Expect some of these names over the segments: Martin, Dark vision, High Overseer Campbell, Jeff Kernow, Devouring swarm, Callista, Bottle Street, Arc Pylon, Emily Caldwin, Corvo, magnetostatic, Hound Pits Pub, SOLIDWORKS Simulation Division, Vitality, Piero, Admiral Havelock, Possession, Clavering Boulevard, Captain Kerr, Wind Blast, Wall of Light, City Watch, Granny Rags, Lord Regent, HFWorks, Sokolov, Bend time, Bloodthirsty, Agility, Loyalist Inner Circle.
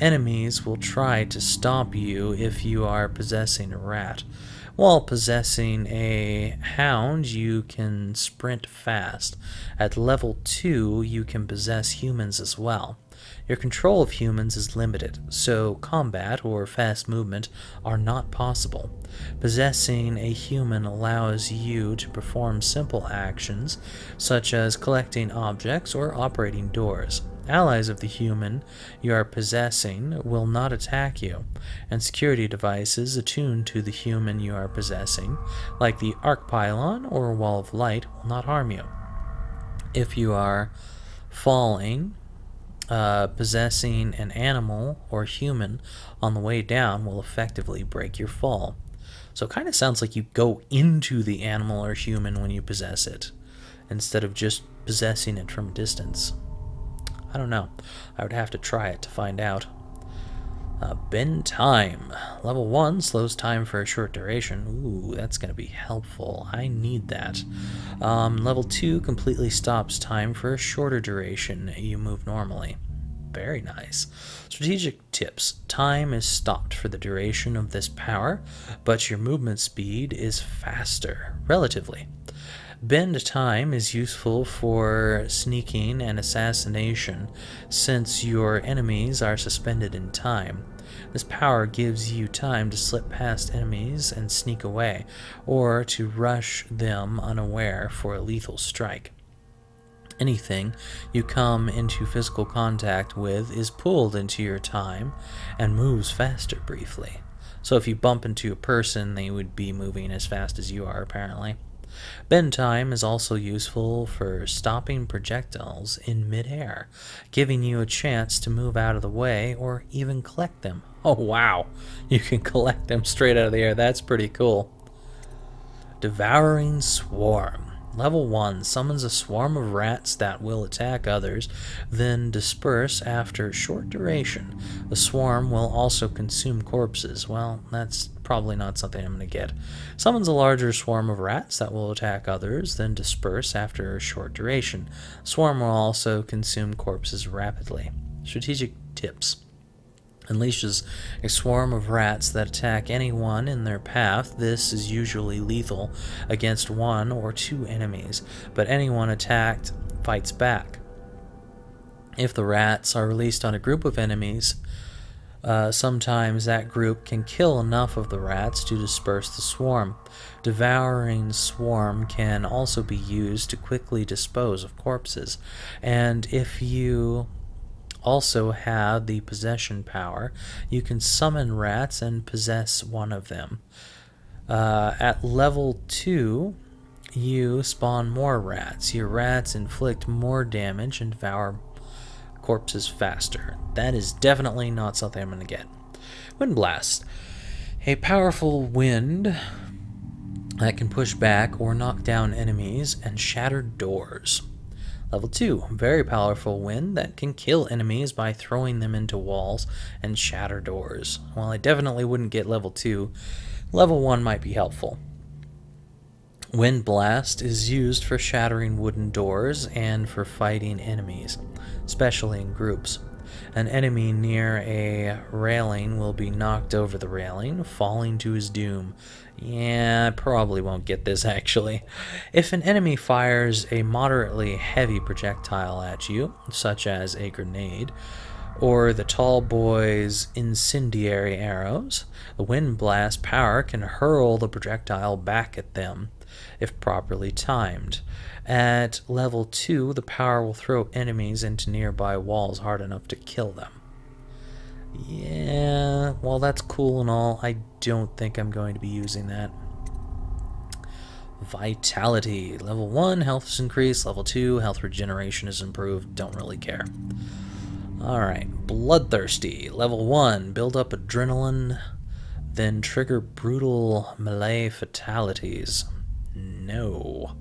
Enemies will try to stomp you if you are possessing a rat. While possessing a hound, you can sprint fast. At level 2, you can possess humans as well. Your control of humans is limited, so combat or fast movement are not possible. Possessing a human allows you to perform simple actions, such as collecting objects or operating doors. Allies of the human you are possessing will not attack you, and security devices attuned to the human you are possessing, like the Arc Pylon or Wall of Light, will not harm you. If you are falling, possessing an animal or human on the way down will effectively break your fall. So it kind of sounds like you go into the animal or human when you possess it, instead of just possessing it from a distance. I don't know. I would have to try it to find out. Bend time. Level 1 slows time for a short duration. Ooh, that's going to be helpful. I need that. Level 2 completely stops time for a shorter duration. You move normally. Very nice. Strategic tips. Time is stopped for the duration of this power, but your movement speed is faster, relatively. Bend time is useful for sneaking and assassination, since your enemies are suspended in time. This power gives you time to slip past enemies and sneak away, or to rush them unaware for a lethal strike. Anything you come into physical contact with is pulled into your time and moves faster briefly. So if you bump into a person, they would be moving as fast as you are, apparently. Bend time is also useful for stopping projectiles in midair, giving you a chance to move out of the way or even collect them. Oh wow, you can collect them straight out of the air. That's pretty cool. Devouring swarm. Level 1 summons a swarm of rats that will attack others, then disperse after a short duration. The swarm will also consume corpses. Well, that's probably not something I'm going to get. Summons a larger swarm of rats that will attack others, then disperse after a short duration. The swarm will also consume corpses rapidly. Strategic tips. Unleashes a swarm of rats that attack anyone in their path. This is usually lethal against 1 or 2 enemies, but anyone attacked fights back. If the rats are released on a group of enemies, sometimes that group can kill enough of the rats to disperse the swarm. Devouring swarm can also be used to quickly dispose of corpses, and if you also have the possession power, you can summon rats and possess one of them. At level 2, you spawn more rats. Your rats inflict more damage and devour corpses faster. That is definitely not something I'm going to get. Wind Blast. A powerful wind that can push back or knock down enemies and shatter doors. Level 2, very powerful wind that can kill enemies by throwing them into walls and shatter doors. Well, I definitely wouldn't get level 2. Level 1 might be helpful. Wind Blast is used for shattering wooden doors and for fighting enemies, especially in groups. An enemy near a railing will be knocked over the railing, falling to his doom. Yeah, I probably won't get this, actually. If an enemy fires a moderately heavy projectile at you, such as a grenade, or the tall boy's incendiary arrows, the Wind Blast power can hurl the projectile back at them, if properly timed. At level 2, the power will throw enemies into nearby walls hard enough to kill them. Yeah, well, that's cool and all. I don't think I'm going to be using that. Vitality. Level 1, health is increased. Level 2, health regeneration is improved. Don't really care. Alright, Bloodthirsty. Level 1, build up adrenaline, then trigger brutal melee fatalities. No.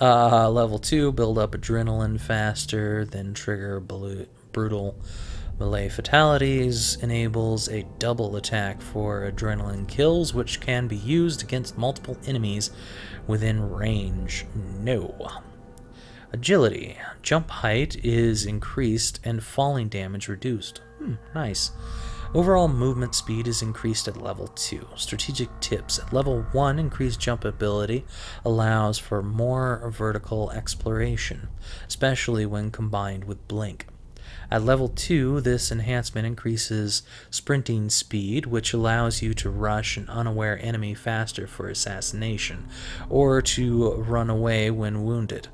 Level 2, build up adrenaline faster, then trigger brutal melee fatalities. Enables a double attack for adrenaline kills, which can be used against multiple enemies within range. No. Agility. Jump height is increased and falling damage reduced. Nice. Overall movement speed is increased at level 2. Strategic tips. At level 1, increased jump ability allows for more vertical exploration, especially when combined with blink. At level 2, this enhancement increases sprinting speed, which allows you to rush an unaware enemy faster for assassination, or to run away when wounded.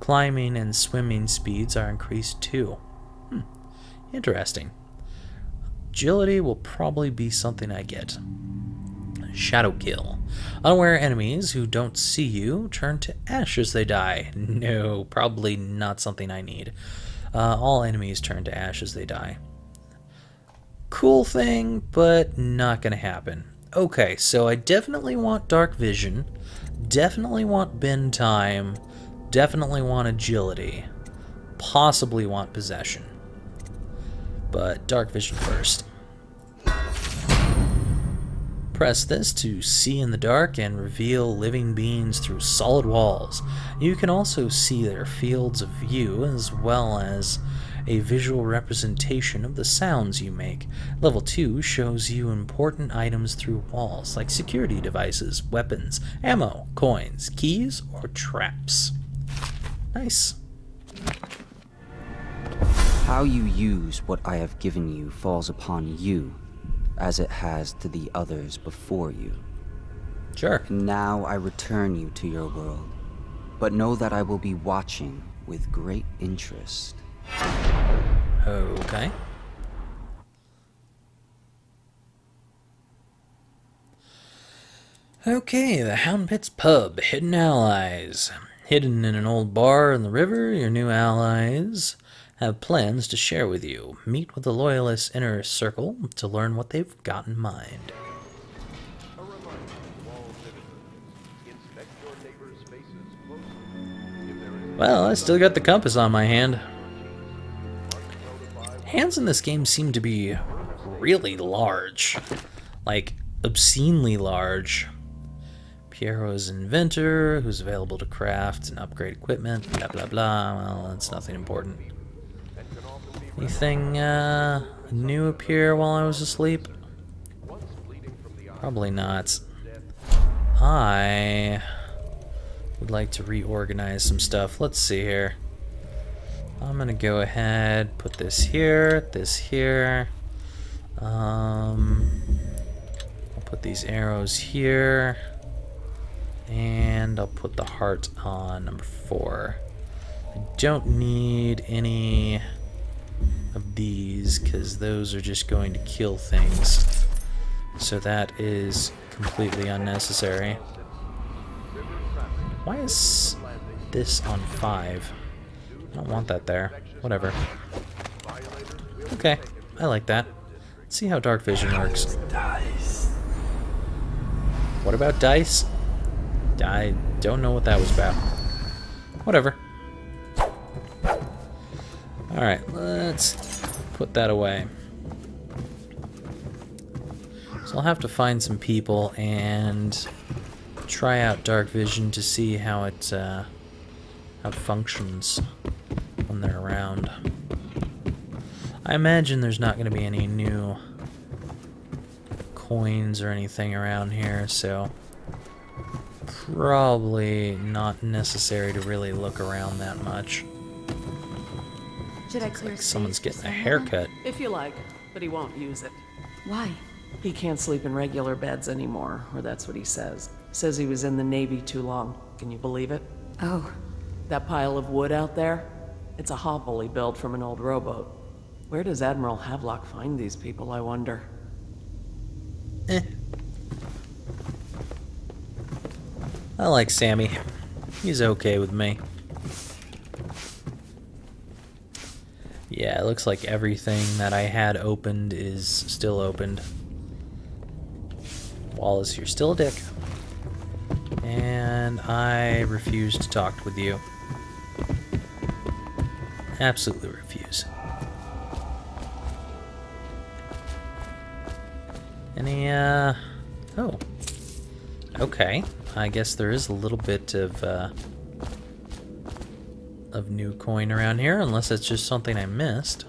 Climbing and swimming speeds are increased too. Interesting. Agility will probably be something I get. Shadow kill. Unaware enemies who don't see you turn to ash as they die. No, probably not something I need. All enemies turn to ash as they die. Cool thing, but not gonna happen. Okay, so I definitely want dark vision, definitely want bend time, definitely want agility, possibly want possession. But dark vision first. Press this to see in the dark and reveal living beings through solid walls. You can also see their fields of view as well as a visual representation of the sounds you make. Level 2 shows you important items through walls like security devices, weapons, ammo, coins, keys, or traps. Nice. How you use what I have given you falls upon you, as it has to the others before you. Sure. Now I return you to your world, but know that I will be watching with great interest. Okay. Okay, the Hound Pits Pub, Hidden Allies. Hidden in an old bar in the river, your new allies have plans to share with you. Meet with the Loyalist Inner Circle to learn what they've got in mind. A reminder to all citizens, inspect your neighbor's spaces closely. If there is... Well, I still got the compass on my hand. Hands in this game seem to be really large. Like, obscenely large. Piero's inventor, who's available to craft and upgrade equipment, blah blah blah. Well, that's nothing important. Anything new appear while I was asleep? Probably not. I would like to reorganize some stuff. Let's see here. I'm gonna go ahead, put this here, this here. I'll put these arrows here. And I'll put the heart on number 4. I don't need any of these because those are just going to kill things, so that is completely unnecessary. Why is this on 5? I don't want that there. Whatever. Okay, I like that. Let's see how dark vision works. What about dice? I don't know what that was about. Whatever. Alright, let's put that away. So I'll have to find some people and try out dark vision to see how it functions when they're around. I imagine there's not going to be any new coins or anything around here, so probably not necessary to really look around that much. Should I clear? Like someone's getting a haircut. If you like, but he won't use it. Why? He can't sleep in regular beds anymore, or that's what he says. Says he was in the Navy too long. Can you believe it? Oh. That pile of wood out there? It's a hovel he built from an old rowboat. Where does Admiral Havelock find these people, I wonder? I like Sammy. He's okay with me. Yeah, it looks like everything that I had opened is still opened. Wallace, you're still a dick. And I refuse to talk with you. Absolutely refuse. Any, oh. Okay. I guess there is a little bit of of new coin around here, unless it's just something I missed.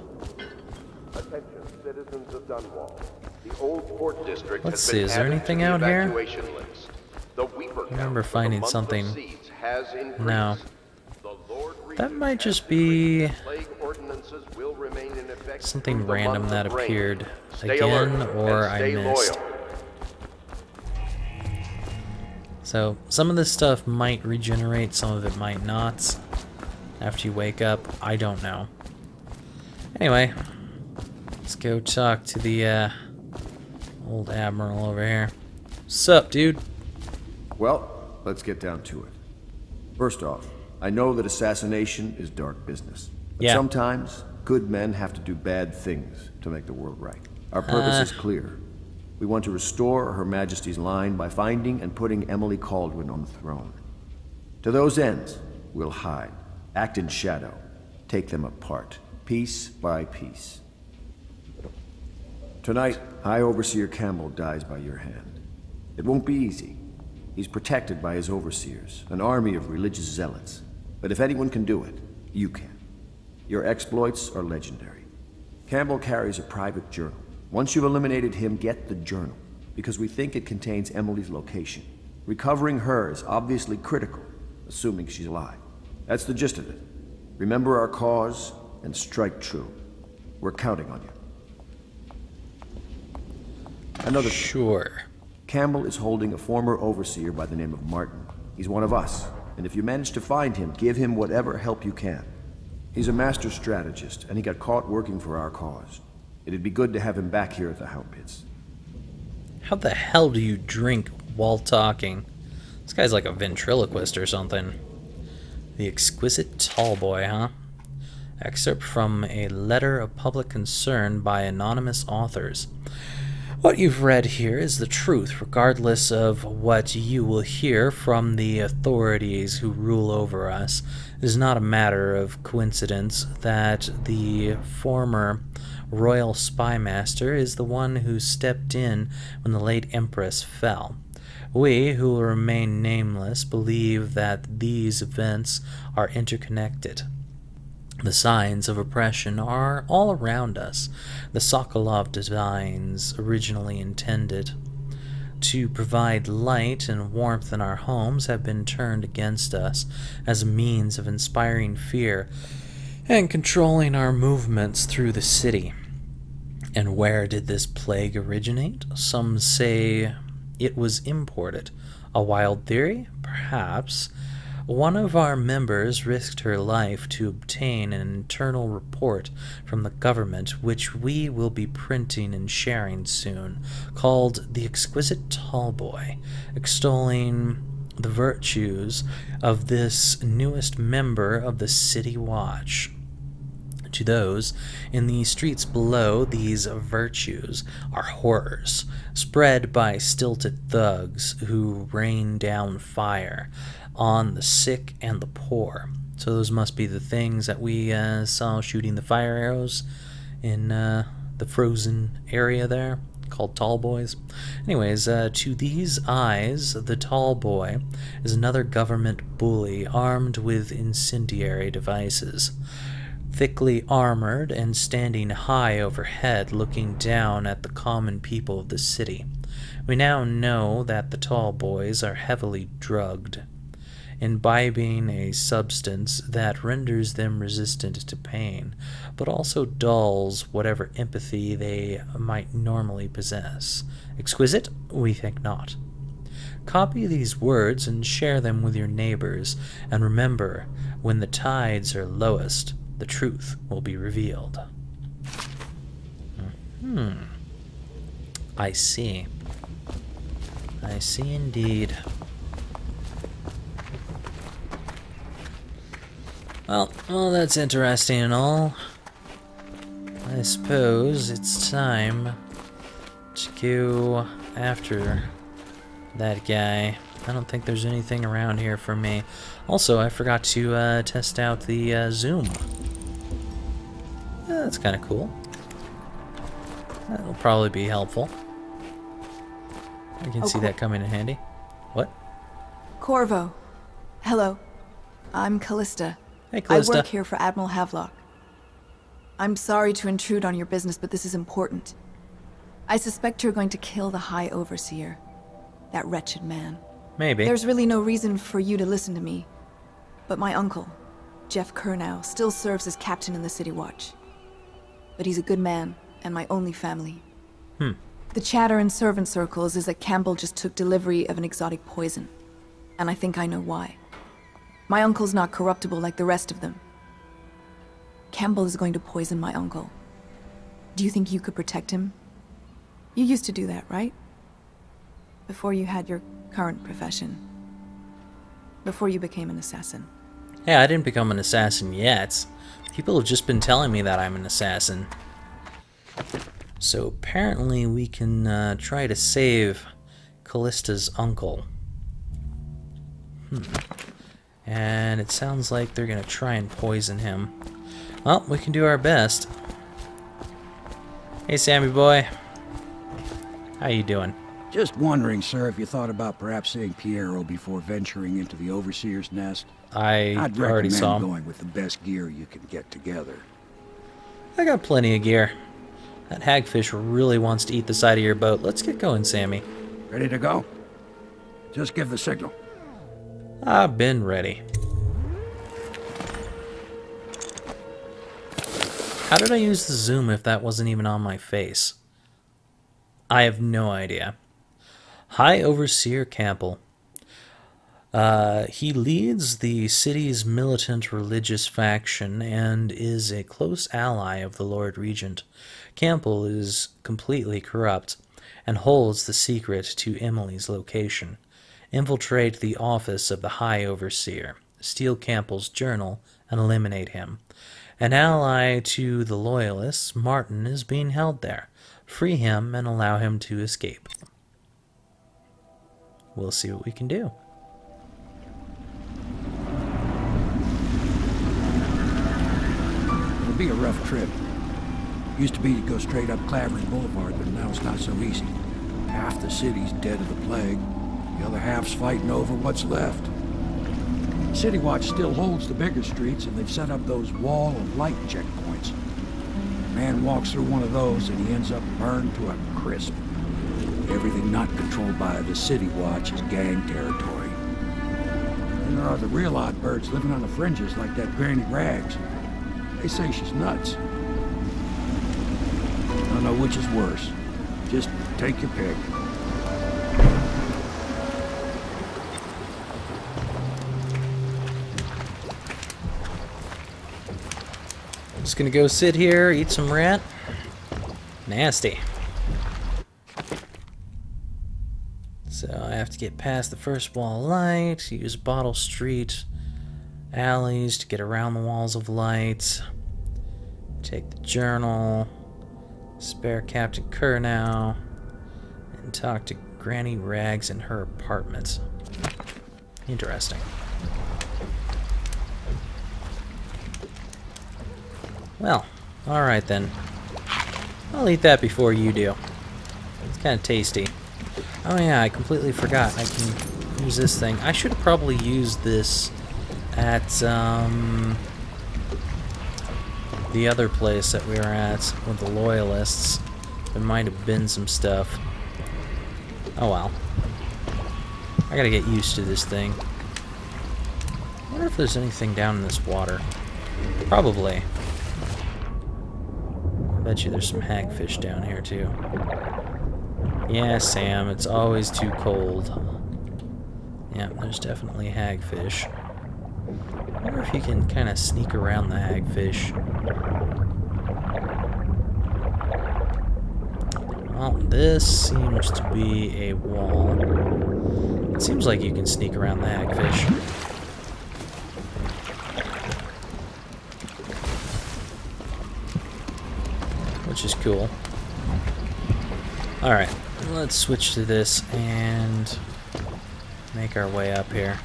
Attention, citizens of Dunwall. The old port district has been added to the evacuation list. Let's see, is there anything out here? I remember finding something. No. That might just be something random that appeared again, or I missed. So some of this stuff might regenerate, some of it might not. After you wake up, I don't know. Anyway, let's go talk to the old admiral over here. Sup, dude? Well, let's get down to it. First off, I know that assassination is dark business, but sometimes good men have to do bad things to make the world right. Our purpose is clear. We want to restore Her Majesty's line by finding and putting Emily Caldwin on the throne. To those ends, we'll hide, act in shadow, take them apart, piece by piece. Tonight, High Overseer Campbell dies by your hand. It won't be easy. He's protected by his overseers, an army of religious zealots. But if anyone can do it, you can. Your exploits are legendary. Campbell carries a private journal. Once you've eliminated him, get the journal, because we think it contains Emily's location. Recovering her is obviously critical, assuming she's alive. That's the gist of it. Remember our cause and strike true. We're counting on you. Another thing. Sure. Campbell is holding a former overseer by the name of Martin. He's one of us, and if you manage to find him, give him whatever help you can. He's a master strategist, and he got caught working for our cause. It'd be good to have him back here at the Hound Pits. How the hell do you drink while talking? This guy's like a ventriloquist or something. The exquisite tall boy, huh? Excerpt from a letter of public concern by anonymous authors. What you've read here is the truth, regardless of what you will hear from the authorities who rule over us. It is not a matter of coincidence that the former royal spymaster is the one who stepped in when the late Empress fell. We, who will remain nameless, believe that these events are interconnected. The signs of oppression are all around us. The Sokolov designs, originally intended to provide light and warmth in our homes, have been turned against us as a means of inspiring fear and controlling our movements through the city. And where did this plague originate? Some say it was imported. A wild theory? Perhaps. One of our members risked her life to obtain an internal report from the government, which we will be printing and sharing soon, called The Exquisite Tall Boy, extolling the virtues of this newest member of the City Watch. To those in the streets below, these virtues are horrors, spread by stilted thugs who rain down fire on the sick and the poor. So those must be the things that we saw shooting the fire arrows in the frozen area there, called tall boys. Anyways, to these eyes, the tall boy is another government bully armed with incendiary devices. Thickly armored and standing high overhead, looking down at the common people of the city. We now know that the tall boys are heavily drugged, imbibing a substance that renders them resistant to pain, but also dulls whatever empathy they might normally possess. Exquisite? We think not. Copy these words and share them with your neighbors, and remember, when the tides are lowest, the truth will be revealed. I see. I see indeed. Well, that's interesting and all. I suppose it's time to go after that guy. I don't think there's anything around here for me. Also, I forgot to test out the zoom. Yeah, that's kind of cool. That'll probably be helpful. I can see that coming in handy. What? Corvo. Hello. I'm Callista. Hey, Callista. I work here for Admiral Havelock. I'm sorry to intrude on your business, but this is important. I suspect you're going to kill the High Overseer. That wretched man. Maybe. There's really no reason for you to listen to me. But my uncle, Jeff Kernow, still serves as captain in the City Watch. But he's a good man, and my only family. Hmm. The chatter in servant circles is that Campbell just took delivery of an exotic poison. And I think I know why. My uncle's not corruptible like the rest of them. Campbell is going to poison my uncle. Do you think you could protect him? You used to do that, right? Before you had your current profession. Before you became an assassin. Yeah, I didn't become an assassin yet. People have just been telling me that I'm an assassin. So apparently we can try to save Callista's uncle. Hmm. And it sounds like they're gonna try and poison him. Well, we can do our best. Hey, Sammy boy. How you doing? Just wondering, sir, if you thought about perhaps seeing Piero before venturing into the Overseer's nest. I'd already saw him. Going with the best gear you can get together. I got plenty of gear. That hagfish really wants to eat the side of your boat. Let's get going, Sammy. Ready to go? Just give the signal. I've been ready. How did I use the zoom if that wasn't even on my face? I have no idea. High Overseer Campbell. He leads the city's militant religious faction and is a close ally of the Lord Regent. Campbell is completely corrupt and holds the secret to Emily's location. Infiltrate the office of the High Overseer, steal Campbell's journal, and eliminate him. An ally to the Loyalists, Martin, is being held there. Free him and allow him to escape. We'll see what we can do. It'll be a rough trip. Used to be to go straight up Clavering Boulevard, but now it's not so easy. Half the city's dead of the plague. The other half's fighting over what's left. City Watch still holds the bigger streets, and they've set up those Wall of Light checkpoints. A man walks through one of those, and he ends up burned to a crisp. Everything not controlled by the City Watch is gang territory. And there are the real odd birds living on the fringes, like that Granny Rags. They say she's nuts. I don't know which is worse. Just take your pick. Just gonna go sit here, eat some rat. Nasty. So I have to get past the first Wall of Light, use Bottle Street alleys to get around the Walls of Light, take the journal, spare Captain Kerr now, and talk to Granny Rags in her apartment. Interesting. Well, alright then. I'll eat that before you do. It's kind of tasty. Oh yeah, I completely forgot. I can use this thing. I should have probably used this at the other place that we were at with the Loyalists. There might have been some stuff. Oh well. I gotta get used to this thing. I wonder if there's anything down in this water. Probably. Bet you there's some hagfish down here too. Yeah, Sam, it's always too cold. Yeah, there's definitely hagfish. I wonder if you can kind of sneak around the hagfish. Well, this seems to be a wall. It seems like you can sneak around the hagfish. Which is cool. Alright, let's switch to this and make our way up here.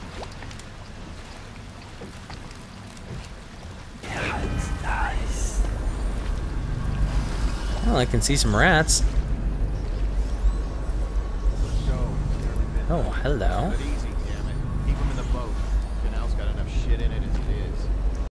Yeah, it's nice. Well, I can see some rats. Oh, hello.